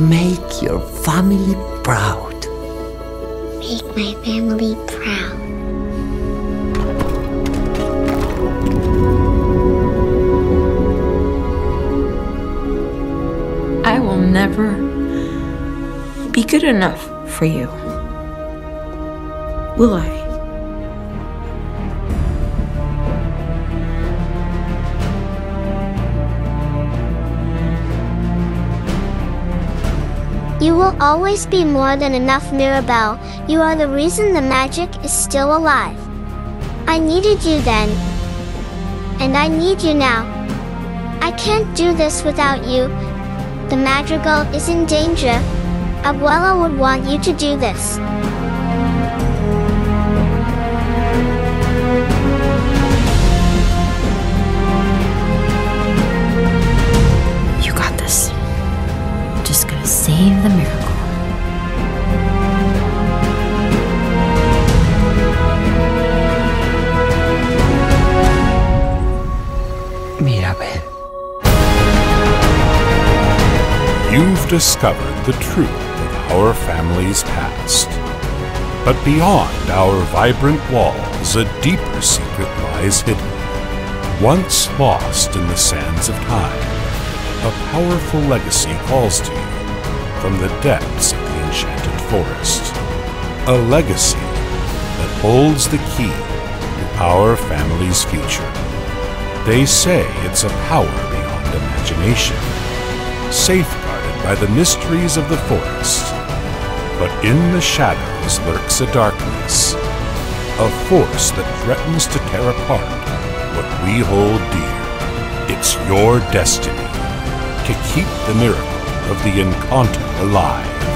Make your family proud. Make my family proud. I will never be good enough for you, will I? You will always be more than enough, Mirabel. You are the reason the magic is still alive. I needed you then, and I need you now. I can't do this without you. The Madrigal is in danger. Abuela would want you to do this. Save the miracle. Mirabel. You've discovered the truth of our family's past. But beyond our vibrant walls, a deeper secret lies hidden. Once lost in the sands of time, a powerful legacy calls to you from the depths of the enchanted forest. A legacy that holds the key to our family's future. They say it's a power beyond imagination, safeguarded by the mysteries of the forest. But in the shadows lurks a darkness, a force that threatens to tear apart what we hold dear. It's your destiny to keep the miracle of the Encanto alive.